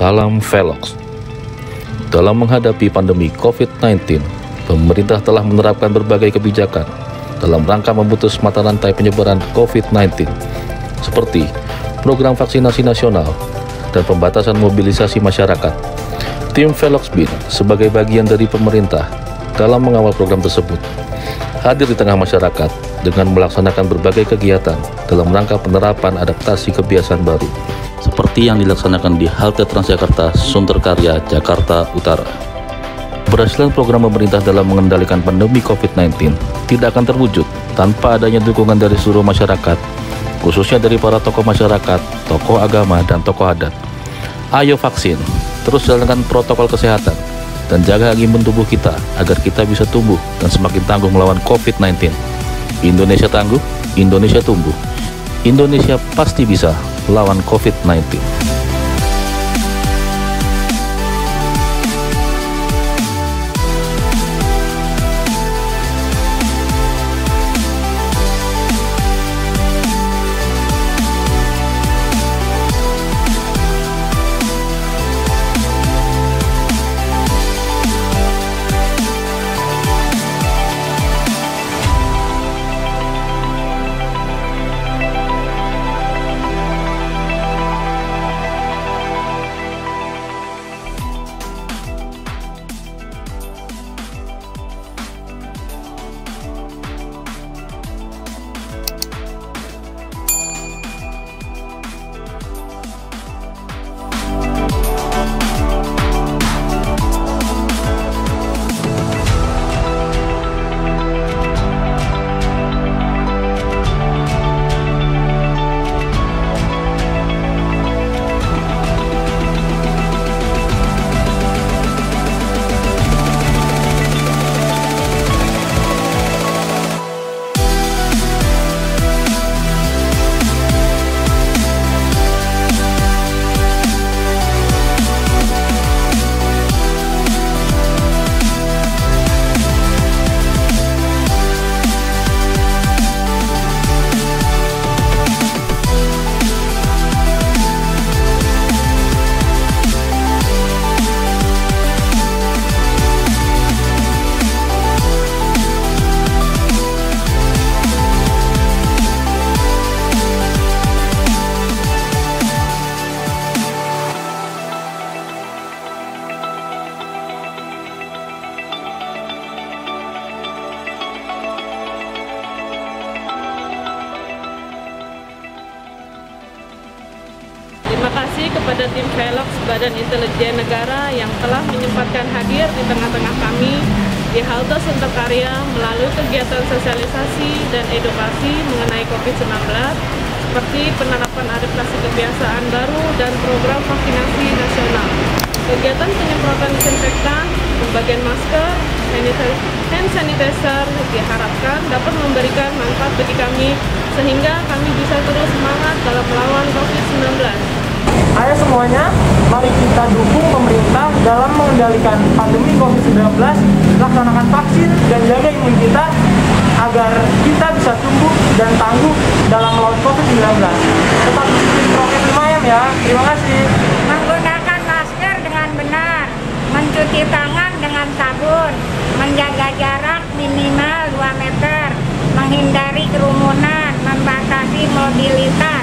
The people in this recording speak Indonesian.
Salam Velox. Dalam menghadapi pandemi COVID-19, pemerintah telah menerapkan berbagai kebijakan dalam rangka memutus mata rantai penyebaran COVID-19, seperti program vaksinasi nasional dan pembatasan mobilisasi masyarakat. Tim Veloxbid sebagai bagian dari pemerintah dalam mengawal program tersebut, hadir di tengah masyarakat dengan melaksanakan berbagai kegiatan dalam rangka penerapan adaptasi kebiasaan baru, seperti yang dilaksanakan di halte Transjakarta Sunter Karya, Jakarta Utara. Keberhasilan program pemerintah dalam mengendalikan pandemi COVID-19 tidak akan terwujud tanpa adanya dukungan dari seluruh masyarakat, khususnya dari para tokoh masyarakat, tokoh agama, dan tokoh adat. Ayo vaksin, terus jalankan protokol kesehatan, dan jaga imun tubuh kita agar kita bisa tumbuh dan semakin tangguh melawan COVID-19. Indonesia tangguh, Indonesia tumbuh. Indonesia pasti bisa lawan COVID-19. Terima kasih kepada tim Velox Badan Intelijen Negara yang telah menyempatkan hadir di tengah-tengah kami di halte Sunter Karya melalui kegiatan sosialisasi dan edukasi mengenai COVID-19 seperti penerapan adaptasi kebiasaan baru dan program vaksinasi nasional. Kegiatan penyemprotan disinfektan, pembagian masker, hand sanitizer diharapkan dapat memberikan manfaat bagi kami sehingga kami bisa terus semangat dalam melawan COVID-19. Ayo semuanya, mari kita dukung pemerintah dalam mengendalikan pandemi COVID-19, laksanakan vaksin dan jaga imun kita agar kita bisa tumbuh dan tangguh dalam melawan COVID-19. Tetap disiplin prokes 5M ya, terima kasih. Menggunakan masker dengan benar, mencuci tangan dengan sabun, menjaga jarak minimal 2 meter, menghindari kerumunan, membatasi mobilitas.